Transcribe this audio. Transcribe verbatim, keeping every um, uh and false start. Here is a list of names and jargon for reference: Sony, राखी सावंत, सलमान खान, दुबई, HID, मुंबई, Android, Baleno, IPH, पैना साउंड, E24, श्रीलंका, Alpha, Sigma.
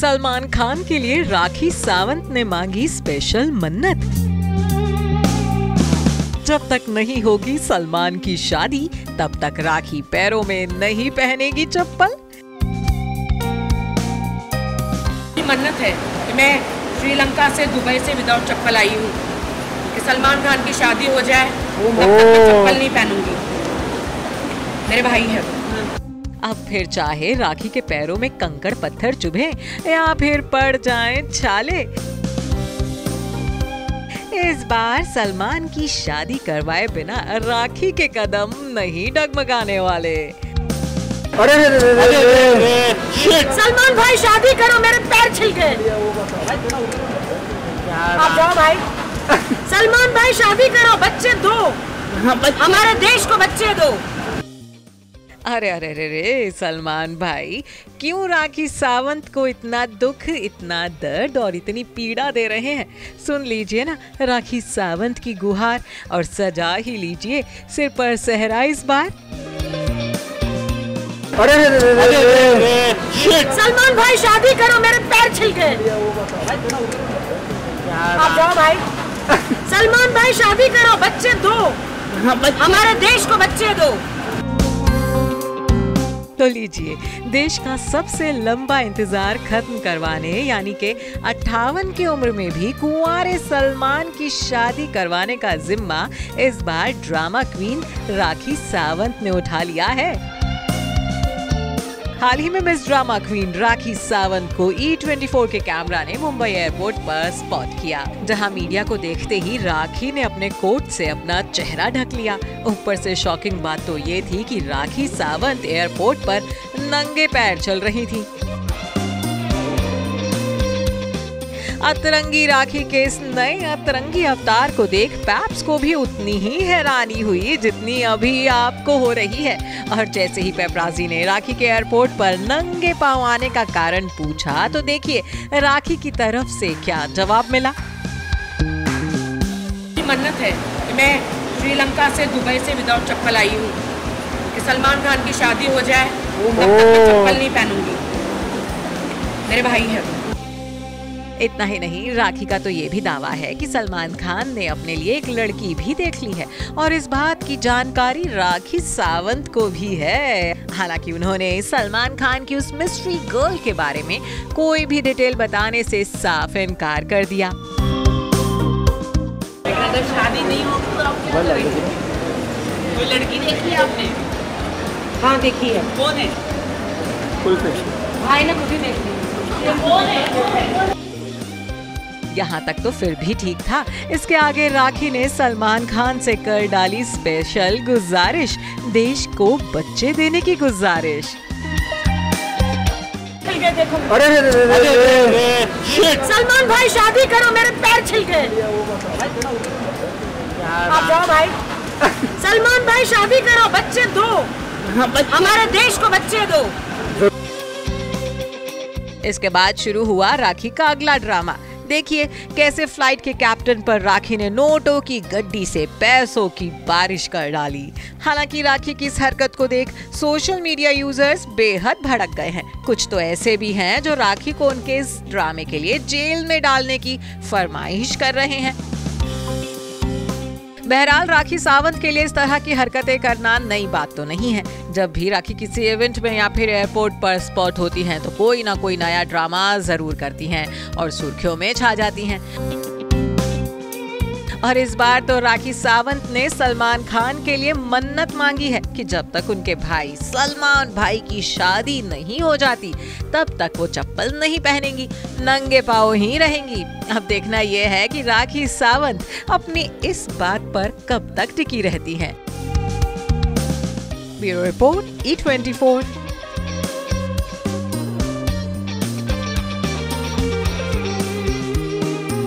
सलमान खान के लिए राखी सावंत ने मांगी स्पेशल मन्नत। जब तक नहीं होगी सलमान की शादी, तब तक राखी पैरों में नहीं पहनेगी चप्पल। मन्नत है कि मैं श्रीलंका से दुबई से विदाउट चप्पल आई हूँ कि सलमान खान की शादी हो जाए, तब तक मैं चप्पल नहीं पहनूंगी। मेरे भाई है। अब फिर चाहे राखी के पैरों में कंकड़ पत्थर चुभे या फिर पड़ जाएं छाले, इस बार सलमान की शादी करवाए बिना राखी के कदम नहीं डगमगाने वाले। अरे सलमान भाई शादी करो, मेरे पैर छिल गए। आप जाओ भाई। सलमान भाई शादी करो, बच्चे दो, हमारे देश को बच्चे दो। अरे अरे अरे रे सलमान भाई, क्यों राखी सावंत को इतना दुख, इतना दर्द और इतनी पीड़ा दे रहे हैं? सुन लीजिए ना राखी सावंत की गुहार और सजा ही लीजिए सिर पर सहरा इस बार। अरे सलमान भाई शादी करो, मेरे पैर छिल गए। आप जाओ भाई। सलमान भाई शादी करो, बच्चे दो, हमारे देश को बच्चे दो। तो लीजिए देश का सबसे लंबा इंतजार खत्म करवाने यानी के अट्ठावन की उम्र में भी कुंवारे सलमान की शादी करवाने का जिम्मा इस बार ड्रामा क्वीन राखी सावंत ने उठा लिया है। हाल ही में miss drama queen राखी सावंत को ई चौबीस के कैमरा ने मुंबई एयरपोर्ट पर स्पॉट किया, जहां मीडिया को देखते ही राखी ने अपने कोट से अपना चेहरा ढक लिया। ऊपर से शॉकिंग बात तो ये थी कि राखी सावंत एयरपोर्ट पर नंगे पैर चल रही थी। अतरंगी राखी के इस नए अतरंगी अवतार को देख पैप्स को भी उतनी ही हैरानी हुई जितनी अभी आपको हो रही है। और जैसे ही पेपराजी ने राखी के एयरपोर्ट पर नंगे पांव आने का कारण पूछा तो देखिए राखी की तरफ से क्या जवाब मिला। मन्नत है कि मैं श्रीलंका से दुबई से विदाउट चप्पल आई हूँ कि सलमान खान की शादी हो जाए, तब तक मैं चप्पल नहीं पहनूंगी। मेरे भाई है। इतना ही नहीं, राखी का तो ये भी दावा है कि सलमान खान ने अपने लिए एक लड़की भी देख ली है और इस बात की जानकारी राखी सावंत को भी है। हालांकि उन्होंने सलमान खान की उस मिस्ट्री गर्ल के बारे में कोई भी डिटेल बताने से साफ इनकार कर दिया। अगर शादी नहीं होगी तो आप क्या करेंगे? कोई लड़की देखी है आपने? हाँ देखी है। कौन है? भाई ने खुद ही देखी है। कौन है? यहाँ तक तो फिर भी ठीक था, इसके आगे राखी ने सलमान खान से कर डाली स्पेशल गुजारिश, देश को बच्चे देने की गुजारिश। अरे सलमान भाई शादी करो, मेरे पैर छिल गए। आप जाओ भाई। सलमान भाई शादी करो, बच्चे दो, हमारे देश को बच्चे दो। इसके बाद शुरू हुआ राखी का अगला ड्रामा। देखिए कैसे फ्लाइट के कैप्टन पर राखी ने नोटों की गड्डी से पैसों की बारिश कर डाली। हालांकि राखी की इस हरकत को देख सोशल मीडिया यूजर्स बेहद भड़क गए हैं। कुछ तो ऐसे भी हैं जो राखी को उनके इस ड्रामे के लिए जेल में डालने की फरमाइश कर रहे हैं। बहरहाल राखी सावंत के लिए इस तरह की हरकतें करना नई बात तो नहीं है। जब भी राखी किसी इवेंट में या फिर एयरपोर्ट पर स्पॉट होती हैं तो कोई ना कोई नया ड्रामा जरूर करती हैं और सुर्खियों में छा जाती हैं। और इस बार तो राखी सावंत ने सलमान खान के लिए मन्नत मांगी है कि जब तक उनके भाई सलमान भाई की शादी नहीं हो जाती तब तक वो चप्पल नहीं पहनेंगी, नंगे पांव ही रहेंगी। अब देखना यह है कि राखी सावंत अपनी इस बात पर कब तक टिकी रहती हैं। ब्यूरो रिपोर्ट ई चौबीस।